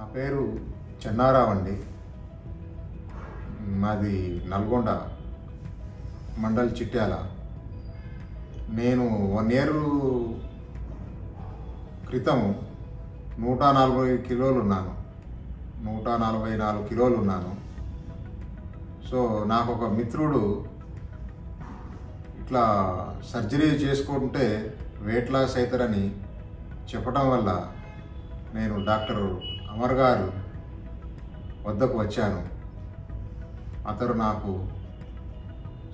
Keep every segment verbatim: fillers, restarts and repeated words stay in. నా పేరు చెన్నారావు అండి. మాది నల్గొండ మండల చిట్యాల. నేను వన్ ఇయర్ క్రితం నూట నలభై కిలోలు ఉన్నాను, నూట నలభై నాలుగు కిలోలు ఉన్నాను. సో నాకు ఒక మిత్రుడు ఇట్లా సర్జరీ చేసుకుంటే వెయిట్ లాస్ అవుతారని చెప్పడం వల్ల నేను డాక్టర్ అమర్ గారు వద్దకు వచ్చాను. అతను నాకు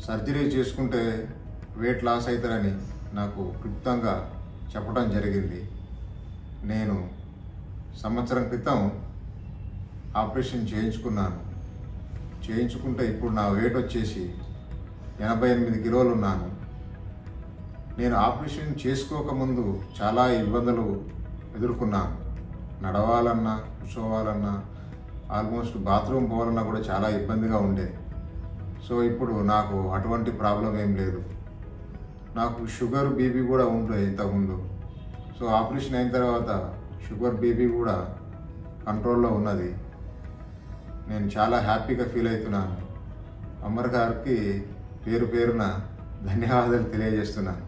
సర్జరీ చేసుకుంటే వెయిట్ లాస్ అవుతారని నాకు క్లుప్తంగా చెప్పడం జరిగింది. నేను సంవత్సరం క్రితం ఆపరేషన్ చేయించుకున్నాను. చేయించుకుంటే ఇప్పుడు నా వెయిట్ వచ్చేసి ఎనభై ఎనిమిది కిలోలు ఉన్నాను. నేను ఆపరేషన్ చేసుకోకముందు చాలా ఇబ్బందులు ఎదుర్కొన్నాను. నడవాలన్నా కూర్చోవాలన్నా ఆల్మోస్ట్ బాత్రూమ్ పోవాలన్నా కూడా చాలా ఇబ్బందిగా ఉండేది. సో ఇప్పుడు నాకు అటువంటి ప్రాబ్లం ఏం లేదు. నాకు షుగర్ బీపీ కూడా ఉండేది ఇంతకుముందు. సో ఆపరేషన్ అయిన తర్వాత షుగర్ బీపీ కూడా కంట్రోల్లో ఉన్నది. నేను చాలా హ్యాపీగా ఫీల్ అవుతున్నాను. అమర్ గారికి పేరు పేరున ధన్యవాదాలు తెలియజేస్తున్నాను.